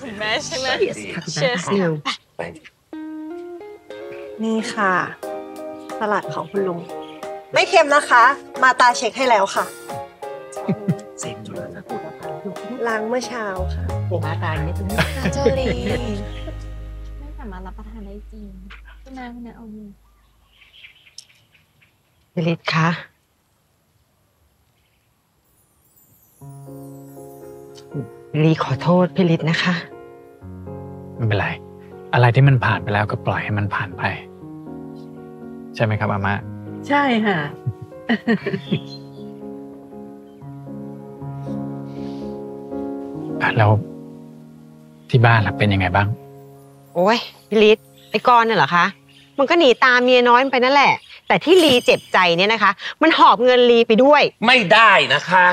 คุณแม่ใช่ไหมเชฟนิวนี่ค่ะสลัดของคุณลุงไม่เค็มนะคะมาตาเช็คให้แล้วค่ะเซ็งจุดแล้วล้างเมื่อเช้าค่ะมาตาเนี่ยเป็นเจอรี่ไม่สามารถรับประทานได้จริงคุณนางคุณนางเอามือเจริญค่ะลีขอโทษพี่ฤทธิ์นะคะไม่เป็นไรอะไรที่มันผ่านไปแล้วก็ปล่อยให้มันผ่านไปใช่ไหมครับอาม่าใช่ค่ะแล้วที่บ้านล่ะเป็นยังไงบ้างโอ้ยพี่ฤทธิ์ไอ้กรณ์เนี่ยเหรอคะมันก็หนีตามเมียน้อยไปนั่นแหละแต่ที่ลีเจ็บใจเนี่ยนะคะมันหอบเงินลีไปด้วยไม่ได้นะคะ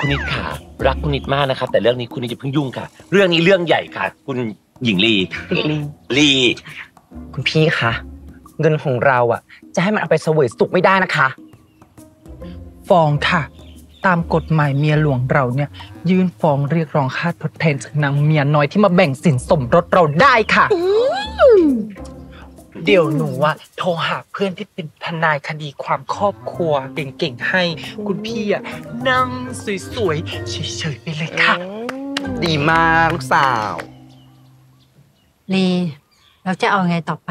คุณนิดค่ะรักคุณนิดมากนะครับแต่เรื่องนี้คุณนิดจะเพิ่งยุ่งค่ะเรื่องนี้เรื่องใหญ่ค่ะคุณหญิงลีลีคุณพี่คะเงินของเราอ่ะจะให้มันเอาไปเสวยสุขไม่ได้นะคะฟ้องค่ะตามกฎหมายเมียหลวงเราเนี่ยยื่นฟ้องเรียกร้องค่าทดแทนจากนางเมียน้อยที่มาแบ่งสินสมรสเราได้ค่ะเดี๋ยวหนูว่าโทรหาเพื่อนที่เป็นทนายคดีความครอบครัวเก่งๆให้คุณพี่อ่ะนั่งสวยๆเฉยๆไปเลยค่ะดีมากลูกสาวลีเราจะเอาไงต่อไป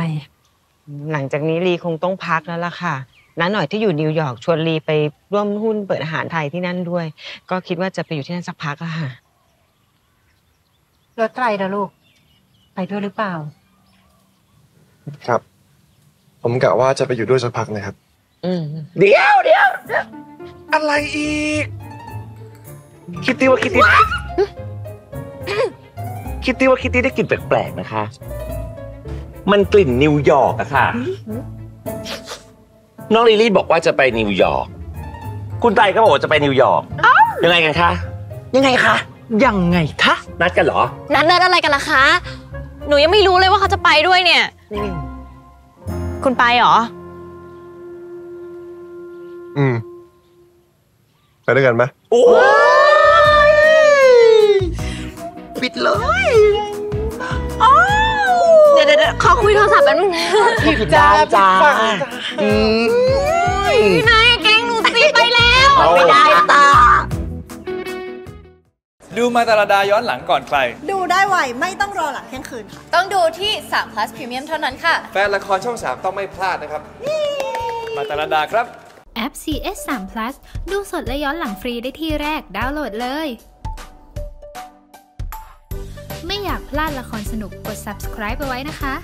หลังจากนี้ลีคงต้องพักแล้วล่ะค่ะน้าหน่อยที่อยู่นิวยอร์กชวนลีไปร่วมหุ้นเปิดอาหารไทยที่นั่นด้วยก็คิดว่าจะไปอยู่ที่นั่นสักพักแล้วค่ะรถไตรนะลูกไปด้วยหรือเปล่าครับผมกะว่าจะไปอยู่ด้วยสักพักนะครับเดี๋ยวอะไรอีกคิตตี้ว่าได้กลิ่นแปลกๆนะคะมันกลิ่นนิวยอร์กอะค่ะน้องลิลี่บอกว่าจะไปนิวยอร์กคุณไตรก็บอกว่าจะไปนิวยอร์กยังไงกันคะยังไงคะนัดกันเหรอนัดอะไรกันล่ะคะหนูยังไม่รู้เลยว่าเขาจะไปด้วยเนี่ยคุณไปเหรอไปด้วยกันไหมโอ้ยปิดเลยเดี๋ยวขอคุยโทรศัพท์แป๊บนึงนะผิดจ้าพี่นายแกงหนูตีไปแล้วไม่ได้ตาดูมาตาลดาย้อนหลังก่อนใครดูได้ไวไม่ต้องรอหลังเที่ยงคืนค่ะต้องดูที่3+ Premium เท่านั้นค่ะแฟนละครช่อง3ต้องไม่พลาดนะครับมาตาลดาครับแอป CS 3+ ดูสดและย้อนหลังฟรีได้ที่แรกดาวน์โหลดเลยไม่อยากพลาดละครสนุกกด subscribe ไปไว้นะคะ